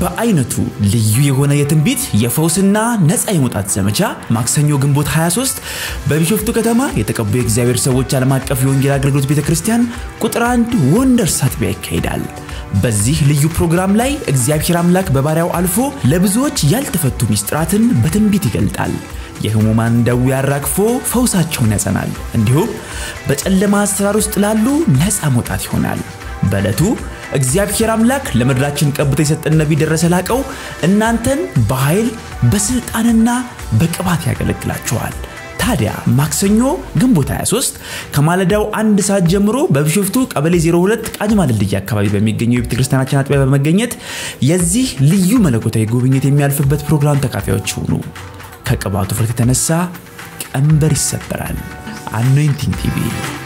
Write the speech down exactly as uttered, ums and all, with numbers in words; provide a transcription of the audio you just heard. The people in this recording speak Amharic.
በአይነቱ ልዩ የሆነ የትንቢት የፈውስና ነፃ የመውጣት ዘመቻ ማክሰኞ ግንቦት ሃያ ሶስት በቢሾፍቱ ከተማ የተቀበሉ የእግዚአብሔር ሰዎች ዓለም አቀፍ የወንጌል አገልግሎት ቤተክርስቲያን ቁጥር አንድ ወንደርስ አጥቢያ ይካሄዳል። በዚህ ልዩ ፕሮግራም ላይ እግዚአብሔር አምላክ በባሪያው አልፎ ለብዙዎች ያልተፈቱ ሚስጥራትን በትንቢት ይገልጣል። የህሙማን ደዌ ያራግፎ ፈውሳቸውን ያጸናል። እንዲሁም በጨለማ አስራር ውስጥ ላሉ ነፃ መውጣት ይሆናል። በለቱ እግዚአብሔር አምላክ ለምድራችን ቀብቶ የሰጠን ነብይ ደረሰ ላቀው እናንተን በኃይል በስልጣንና በቅባት ያገለግላችኋል። ታዲያ ማክሰኞ ግንቦት ሃያ ሶስት ከማለዳው አንድ ሰዓት ጀምሮ በቢሾፍቱ ቀበሌ ሁለት ቃጂማ ድልድይ አካባቢ በሚገኘው የቤተክርስቲያናችን አጥቢያ በመገኘት የዚህ ልዩ መለኮታዊ ጉብኝት የሚያልፍበት ፕሮግራም ተካፋዮች ሁኑ። ከቅባቱ ፍሬ ተነሳ ቀንበር ይሰበራል። አኖይንቲንግ ቲቪ